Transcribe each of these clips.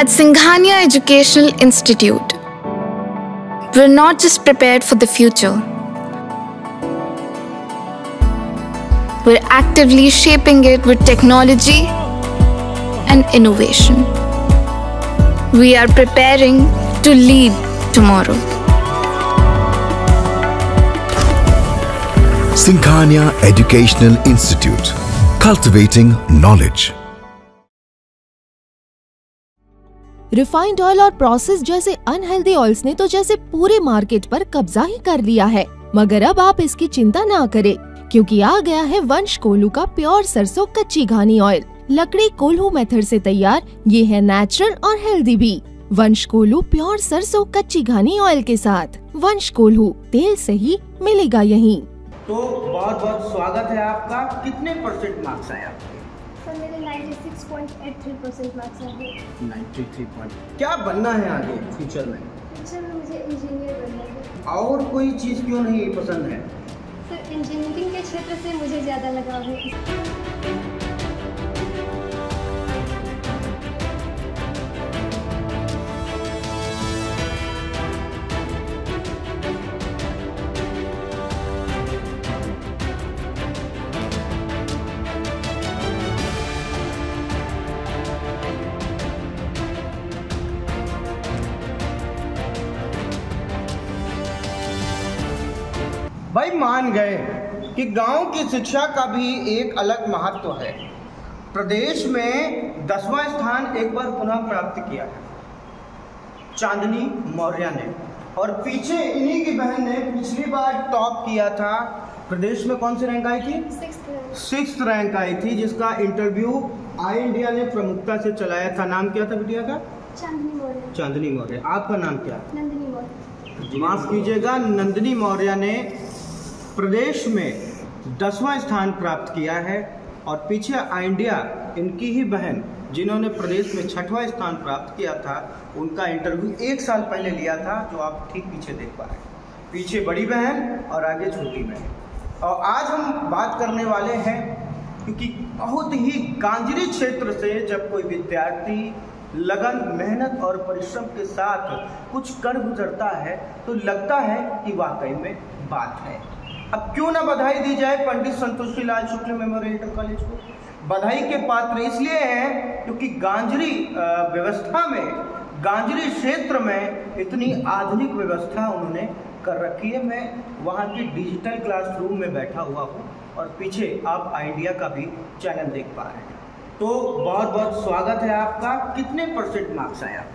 At Singhania Educational Institute, we're not just prepared for the future, we're actively shaping it with technology and innovation. We are preparing to lead tomorrow. Singhania Educational Institute, cultivating knowledge. Refined oil और process जैसे unhealthy oils ने तो जैसे पूरे market पर कब्जा ही कर लिया है, मगर अब आप इसकी चिंता ना करें क्योंकि आ गया है वंश कोलू का प्योर सरसों कच्ची घानी ऑयल। लकड़ी कोल्हू मेथड से तैयार, ये है नेचुरल और हेल्दी भी। वंश कोलू प्योर सरसों कच्ची घानी ऑयल के साथ। वंश कोल्हू तेल से ही मिलेगा यहीं। तो बहुत बहुत स्वागत है आपका। कितने परसेंट मार्क्स आए आपके? सर मेरे 96.83% मार्क्स आए। 93.8। क्या बनना है आगे फ्यूचर में? फ्यूचर में मुझे इंजीनियर बनना है। और कोई चीज़ क्यों नहीं पसंद है? सर इंजीनियरिंग के क्षेत्र से मुझे ज़्यादा लगाव है। भाई मान गए कि गांव की शिक्षा का भी एक अलग महत्व है। प्रदेश में 10वां स्थान एक बार पुनः प्राप्त किया है चांदनी मौर्या ने, और पीछे इन्हीं की बहन ने पिछली बार टॉप किया था। प्रदेश में कौन सी रैंक आई थी? 6th रैंक आई थी, जिसका इंटरव्यू आई इंडिया ने प्रमुखता से चलाया था। नाम क्या था बिटिया का? चांदनी मौर्या। चांदनी मौर्य। आपका नाम क्या? नंदिनी मौर्य। माफ कीजिएगा, नंदिनी मौर्या ने प्रदेश में 10वां स्थान प्राप्त किया है, और पीछे आई इंडिया इनकी ही बहन जिन्होंने प्रदेश में 6वां स्थान प्राप्त किया था, उनका इंटरव्यू एक साल पहले लिया था, जो आप ठीक पीछे देख पा रहे हैं। पीछे बड़ी बहन और आगे छोटी बहन। और आज हम बात करने वाले हैं क्योंकि बहुत ही गांजरी क्षेत्र से जब कोई विद्यार्थी लगन, मेहनत और परिश्रम के साथ कुछ कर गुजरता है तो लगता है कि वाकई में बात है। अब क्यों ना बधाई दी जाए पंडित संतोषी लाल शुक्ल मेमोरियल कॉलेज को। बधाई के पात्र इसलिए हैं क्योंकि गांजरी व्यवस्था में, गांजरी क्षेत्र में इतनी आधुनिक व्यवस्था उन्होंने कर रखी है। मैं वहाँ की डिजिटल क्लासरूम में बैठा हुआ हूँ और पीछे आप आई इंडिया का भी चैनल देख पा रहे हैं। तो बहुत बहुत स्वागत है आपका। कितने परसेंट मार्क्स आए आपको?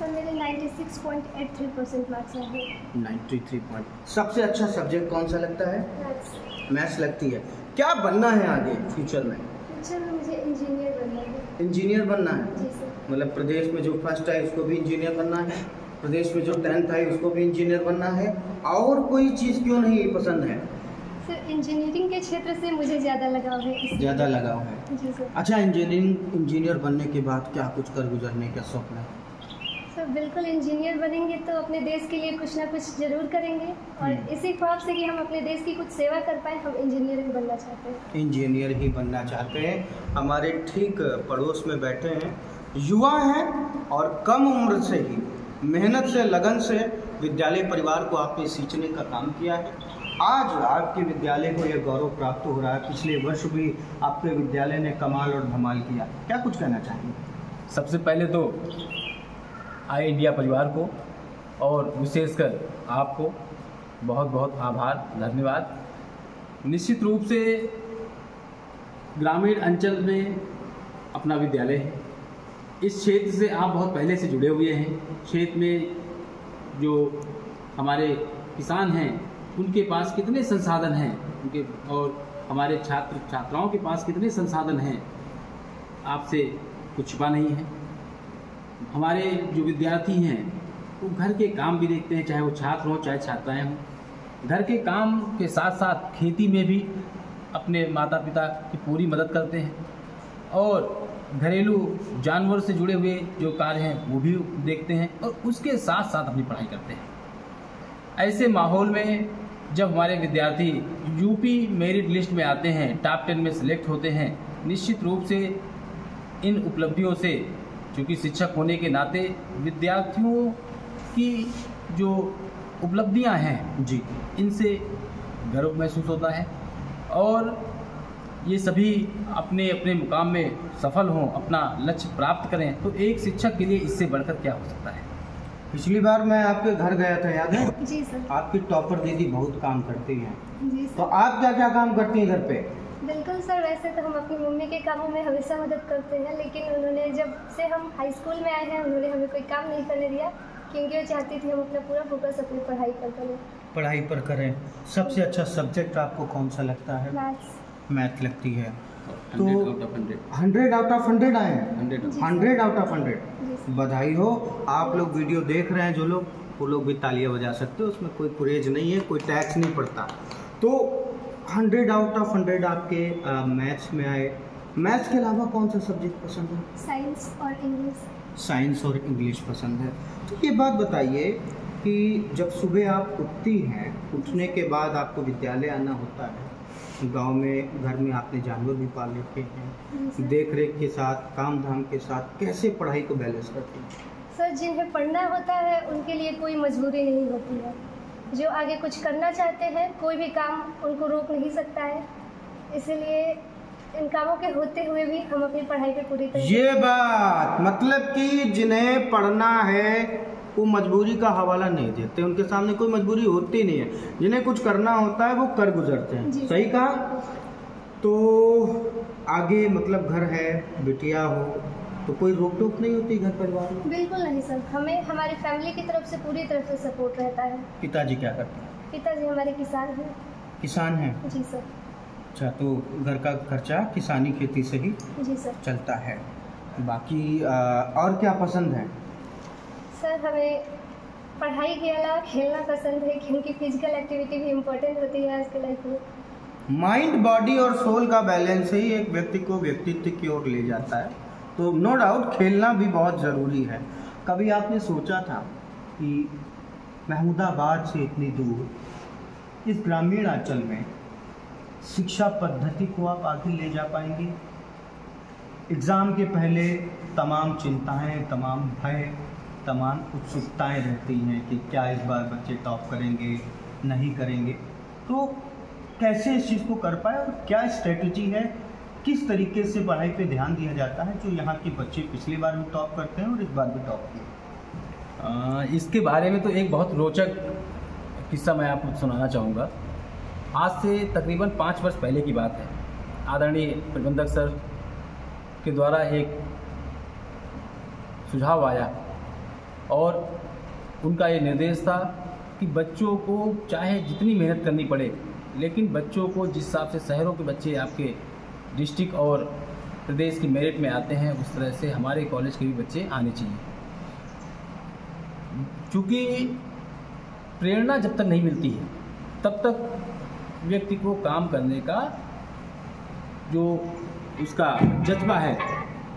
सर मेरे 96.83% मार्क्स आए। 93 पॉइंट। सबसे अच्छा सब्जेक्ट कौन सा लगता है? मैथ्स। मैथ्स लगती है। क्या बनना है आगे फ्यूचर में? फ्यूचर में मुझे इंजीनियर बनना है। इंजीनियर बनना है? जी सर। मतलब प्रदेश में जो फर्स्ट आई उसको भी इंजीनियर बनना है, प्रदेश में जो 10th आई उसको भी इंजीनियर बनना है। और कोई चीज़ क्यों नहीं पसंद है? सर इंजीनियरिंग के क्षेत्र से मुझे ज़्यादा लगाव है। ज़्यादा लगाव है? जी सर। अच्छा, इंजीनियर बनने के बाद क्या कुछ कर गुजरने का सपना है? सर बिल्कुल, इंजीनियर बनेंगे तो अपने देश के लिए कुछ ना कुछ जरूर करेंगे, और इसी ख्वाब से कि हम अपने देश की कुछ सेवा कर पाए, हम इंजीनियर ही बनना चाहते हैं। इंजीनियर ही बनना चाहते हैं। हमारे ठीक पड़ोस में बैठे हैं, युवा हैं, और कम उम्र से ही मेहनत से, लगन से विद्यालय परिवार को आपने सींचने का काम किया है। आज आपके विद्यालय को यह गौरव प्राप्त हो रहा है। पिछले वर्ष भी आपके विद्यालय ने कमाल और धमाल किया। क्या कुछ कहना चाहेंगे? सबसे पहले तो आई इंडिया परिवार को और विशेषकर आपको बहुत बहुत आभार, धन्यवाद। निश्चित रूप से ग्रामीण अंचल में अपना विद्यालय है, इस क्षेत्र से आप बहुत पहले से जुड़े हुए हैं। क्षेत्र में जो हमारे किसान हैं उनके पास कितने संसाधन हैं, उनके और हमारे छात्र छात्राओं के पास कितने संसाधन हैं, आपसे कुछ छिपा नहीं है। हमारे जो विद्यार्थी हैं वो घर के काम भी देखते हैं, चाहे वो छात्र हों चाहे छात्राएं हों। घर के काम के साथ साथ खेती में भी अपने माता पिता की पूरी मदद करते हैं, और घरेलू जानवर से जुड़े हुए जो कार्य हैं वो भी देखते हैं, और उसके साथ साथ अपनी पढ़ाई करते हैं। ऐसे माहौल में जब हमारे विद्यार्थी यूपी मेरिट लिस्ट में आते हैं, टॉप 10 में सेलेक्ट होते हैं, निश्चित रूप से इन उपलब्धियों से क्योंकि शिक्षक होने के नाते विद्यार्थियों की जो उपलब्धियां हैं जी, इनसे गर्व महसूस होता है और ये सभी अपने अपने मुकाम में सफल हों, अपना लक्ष्य प्राप्त करें, तो एक शिक्षक के लिए इससे बढ़कर क्या हो सकता है। पिछली बार मैं आपके घर गया था, याद है जी सर। आपकी टॉपर दीदी बहुत काम करती हैं जी सर। तो आप क्या क्या काम करती हैं घर पे? बिल्कुल सर, वैसे तो हम अपनी मम्मी के कामों में हमेशा मदद करते हैं, लेकिन उन्होंने जब से हम हाई स्कूल में आए हैं उन्होंने हमें कोई काम नहीं करने दिया, क्योंकि वो चाहती थी हम अपना पूरा फोकस अपनी पढ़ाई पर करें। पढ़ाई पर करें। सबसे अच्छा सब्जेक्ट आपको कौन सा लगता है? मैथ्स। मैथ लगती है। 100 आउट ऑफ 100 आए हैं। 100 आउट ऑफ 100। बधाई हो। आप लोग वीडियो देख रहे हैं जो लोग, वो लोग भी तालियां बजा सकते हो, उसमें कोई कुरेज नहीं है, कोई टैक्स नहीं पड़ता। तो 100 आउट ऑफ 100 आपके मैथ्स में आए। मैथ्स के अलावा कौन सा सब्जेक्ट पसंद है? साइंस और इंग्लिश। साइंस और इंग्लिश पसंद है। तो ये बात बताइए कि जब सुबह आप उठती हैं, उठने के बाद आपको विद्यालय आना होता है, गांव में घर में आपने जानवर भी पाल रखे हैं, देख रेख के साथ काम धाम के साथ कैसे पढ़ाई को बैलेंस करती हैं? सर जिन्हें पढ़ना होता है उनके लिए कोई मजबूरी नहीं होती है, जो आगे कुछ करना चाहते हैं कोई भी काम उनको रोक नहीं सकता है, इसीलिए इन कामों के होते हुए भी हम अपनी पढ़ाई पे पूरी तरह। ये बात मतलब कि जिन्हें पढ़ना है वो मजबूरी का हवाला नहीं देते, उनके सामने कोई मजबूरी होती नहीं है, जिन्हें कुछ करना होता है वो कर गुजरते हैं। सही कहा। तो आगे मतलब घर है, बिटिया हो, तो कोई रोक टोक नहीं होती घर परिवार में? बिल्कुल नहीं सर, हमें हमारी फैमिली की तरफ से पूरी तरफ से सपोर्ट रहता है। पिताजी क्या करते हैं? पिताजी हमारे किसान हैं। किसान हैं जी सर। अच्छा, तो घर का खर्चा किसानी खेती से ही जी सर चलता है। बाकी और क्या पसंद है? सर हमें पढ़ाई के अलावा खेलना पसंद है, क्योंकि फिजिकल एक्टिविटी भी इम्पोर्टेंट होती है आज के लाइफ में। माइंड बॉडी और सोल का बैलेंस ही एक व्यक्ति को व्यक्तित्व की ओर ले जाता है, तो नो डाउट खेलना भी बहुत ज़रूरी है। कभी आपने सोचा था कि महमूदाबाद से इतनी दूर इस ग्रामीण आंचल में शिक्षा पद्धति को आप आगे ले जा पाएंगे? एग्ज़ाम के पहले तमाम चिंताएं, तमाम भय, तमाम उत्सुकताएं रहती हैं कि क्या इस बार बच्चे टॉप करेंगे, नहीं करेंगे, तो कैसे इस चीज़ को कर पाए और क्या स्ट्रेटजी है, किस तरीके से पढ़ाई पे ध्यान दिया जाता है जो यहाँ के बच्चे पिछली बार भी टॉप करते हैं और इस बार भी टॉप किए? इसके बारे में तो एक बहुत रोचक किस्सा मैं आपको सुनाना चाहूँगा। आज से तकरीबन 5 वर्ष पहले की बात है। आदरणीय प्रबंधक सर के द्वारा एक सुझाव आया और उनका ये निर्देश था कि बच्चों को चाहे जितनी मेहनत करनी पड़े, लेकिन बच्चों को जिस हिसाब से शहरों के बच्चे आपके डिस्ट्रिक्ट और प्रदेश की मेरिट में आते हैं, उस तरह से हमारे कॉलेज के भी बच्चे आने चाहिए। चूँकि प्रेरणा जब तक नहीं मिलती है तब तक व्यक्ति को काम करने का जो उसका जज्बा है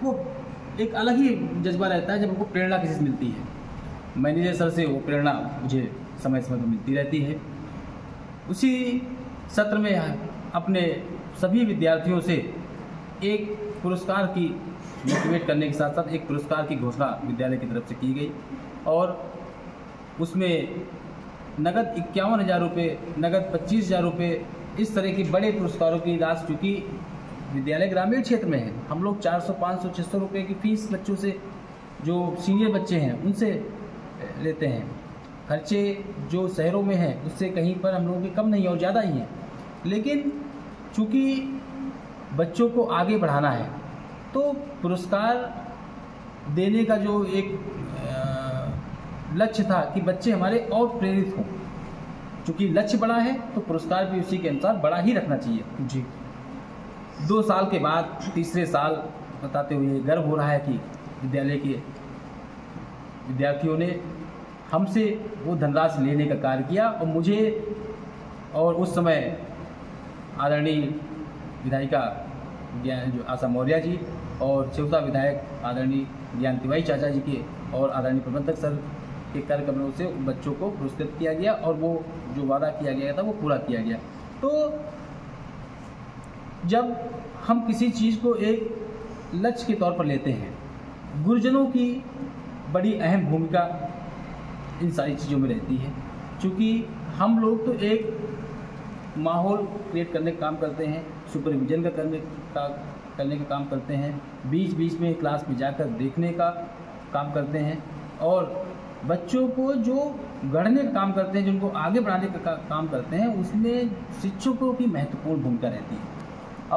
वो एक अलग ही जज्बा रहता है जब उनको प्रेरणा किसी से मिलती है। मैनेजर सर से वो प्रेरणा मुझे समय समय पर मिलती रहती है। उसी सत्र में अपने सभी विद्यार्थियों से एक पुरस्कार की मोटिवेट करने के साथ साथ एक पुरस्कार की घोषणा विद्यालय की तरफ से की गई और उसमें नगद 51,000 रुपये, नगद 25,000 रुपये, इस तरह के बड़े पुरस्कारों की राशि, चूँकि विद्यालय ग्रामीण क्षेत्र में है, हम लोग 400, 500, 600 रुपये की फीस बच्चों से, जो सीनियर बच्चे हैं उनसे लेते हैं। खर्चे जो शहरों में हैं उससे कहीं पर हम लोगों के कम नहीं और ज़्यादा ही हैं, लेकिन चूँकि बच्चों को आगे बढ़ाना है तो पुरस्कार देने का जो एक लक्ष्य था कि बच्चे हमारे और प्रेरित हों, क्योंकि लक्ष्य बड़ा है तो पुरस्कार भी उसी के अनुसार बड़ा ही रखना चाहिए जी। 2 साल के बाद तीसरे साल बताते हुए गर्व हो रहा है कि विद्यालय के विद्यार्थियों ने हमसे वो धनराशि लेने का कार्य किया और मुझे और उस समय आदरणीय विधायिका जो आशा मौर्या जी और चिवता विधायक आदरणीय ज्ञान तिवाई चाचा जी के और आदरणीय प्रबंधक सर के कार्यक्रमों से बच्चों को पुरस्कृत किया गया और वो जो वादा किया गया था वो पूरा किया गया। तो जब हम किसी चीज़ को एक लक्ष्य के तौर पर लेते हैं गुरुजनों की बड़ी अहम भूमिका इन सारी चीज़ों में रहती है। क्योंकि हम लोग तो एक माहौल क्रिएट करने का काम करते हैं, सुपरविजन का करने का काम करते हैं, बीच बीच में क्लास में जाकर देखने का काम करते हैं और बच्चों को जो गढ़ने का काम करते हैं, जिनको आगे बढ़ाने का काम करते हैं, उसमें शिक्षकों की महत्वपूर्ण भूमिका रहती है।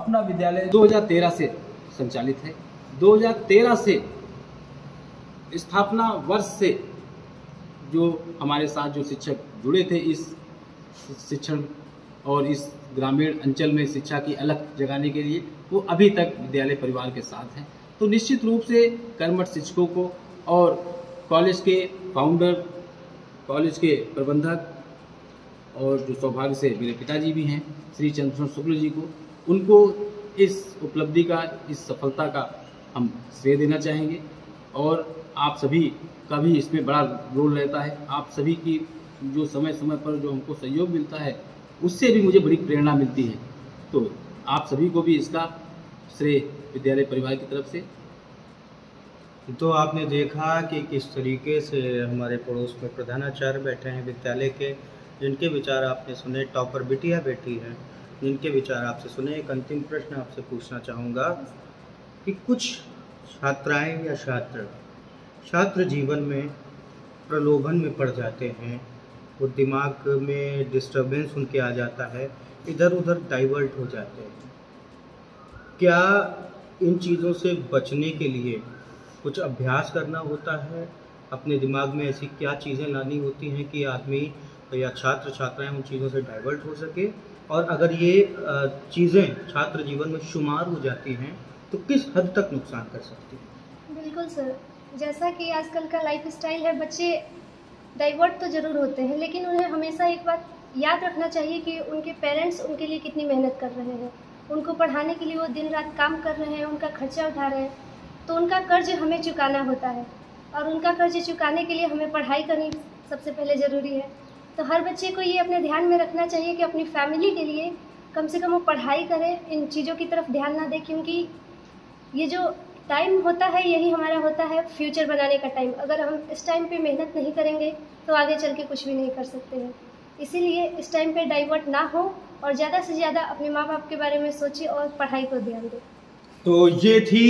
अपना विद्यालय 2013 से संचालित है। 2013 से स्थापना वर्ष से जो हमारे साथ जो शिक्षक जुड़े थे इस शिक्षण और इस ग्रामीण अंचल में शिक्षा की अलग जगाने के लिए, वो अभी तक विद्यालय परिवार के साथ हैं। तो निश्चित रूप से कर्मठ शिक्षकों को और कॉलेज के फाउंडर, कॉलेज के प्रबंधक और जो सौभाग्य से मेरे पिताजी भी हैं श्री चंद्रशु शुक्ल जी को, उनको इस उपलब्धि का, इस सफलता का हम श्रेय देना चाहेंगे। और आप सभी का भी इसमें बड़ा रोल रहता है। आप सभी की जो समय समय पर जो हमको सहयोग मिलता है उससे भी मुझे बड़ी प्रेरणा मिलती है। तो आप सभी को भी इसका श्रेय विद्यालय परिवार की तरफ से। तो आपने देखा कि किस तरीके से हमारे पड़ोस में प्रधानाचार्य बैठे हैं विद्यालय के, जिनके विचार आपने सुने। टॉपर बिटिया बैठी हैं जिनके विचार आपसे सुने। एक अंतिम प्रश्न आपसे पूछना चाहूँगा कि कुछ छात्राएं या छात्र जीवन में प्रलोभन में पड़ जाते हैं, वो दिमाग में डिस्टर्बेंस उनके आ जाता है, इधर उधर डाइवर्ट हो जाते हैं। क्या इन चीज़ों से बचने के लिए कुछ अभ्यास करना होता है? अपने दिमाग में ऐसी क्या चीज़ें लानी होती हैं कि आदमी या छात्र छात्राएं उन चीज़ों से डाइवर्ट हो सके? और अगर ये चीज़ें छात्र जीवन में शुमार हो जाती हैं तो किस हद तक नुकसान कर सकती हैं? बिल्कुल सर, जैसा कि आजकल का लाइफ स्टाइल है, बच्चे डाइवर्ट तो ज़रूर होते हैं, लेकिन उन्हें हमेशा एक बात याद रखना चाहिए कि उनके पेरेंट्स उनके लिए कितनी मेहनत कर रहे हैं, उनको पढ़ाने के लिए वो दिन रात काम कर रहे हैं, उनका खर्चा उठा रहे हैं, तो उनका कर्ज हमें चुकाना होता है। और उनका कर्ज चुकाने के लिए हमें पढ़ाई करनी सबसे पहले ज़रूरी है। तो हर बच्चे को ये अपने ध्यान में रखना चाहिए कि अपनी फैमिली के लिए कम से कम वो पढ़ाई करें, इन चीज़ों की तरफ ध्यान ना दें, क्योंकि ये जो टाइम होता है यही हमारा होता है फ्यूचर बनाने का टाइम। अगर हम इस टाइम पे मेहनत नहीं करेंगे तो आगे चल के कुछ भी नहीं कर सकते हैं। इसीलिए इस टाइम पे डाइवर्ट ना हो और ज़्यादा से ज़्यादा अपने माँ बाप के बारे में सोचें और पढ़ाई को ध्यान दें। तो ये थी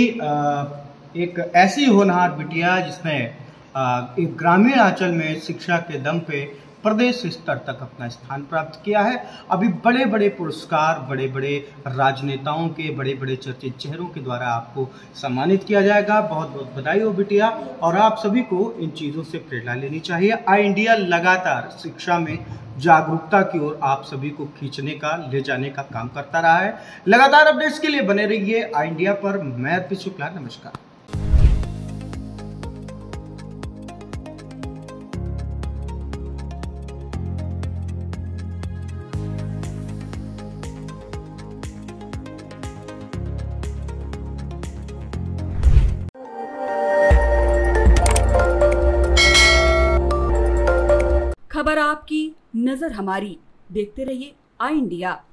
एक ऐसी होनहार बिटिया जिसने एक ग्रामीण आंचल में शिक्षा के दम पे प्रदेश स्तर तक अपना स्थान प्राप्त किया है। अभी बड़े बड़े पुरस्कार, बड़े बड़े राजनेताओं के, बड़े बड़े चर्चित चेहरों के द्वारा आपको सम्मानित किया जाएगा। बहुत बहुत बधाई हो बिटिया। और आप सभी को इन चीज़ों से प्रेरणा लेनी चाहिए। आई इंडिया लगातार शिक्षा में जागरूकता की ओर आप सभी को खींचने का, ले जाने का काम करता रहा है। लगातार अपडेट्स के लिए बने रहिए आई इंडिया पर। मैं अर्पित शुक्ला, नमस्कार। खबर आपकी, नजर हमारी। देखते रहिए आई इंडिया।